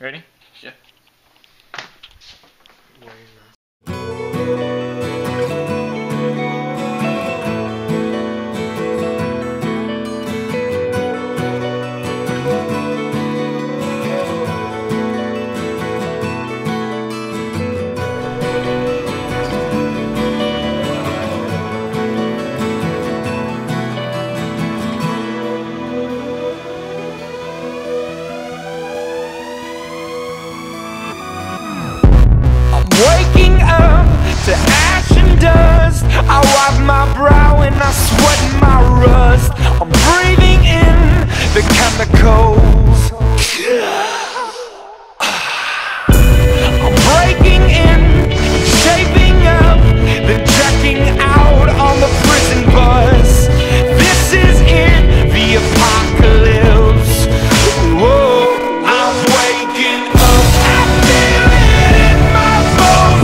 Ready? Yeah. To ash and dust, I wipe my brow and I sweat my rust. I'm breathing in the chemicals. I'm breaking in, shaping up, then checking out on the prison bus. This is in the apocalypse. Whoa, I'm waking up, I feel it in my bones.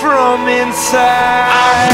From inside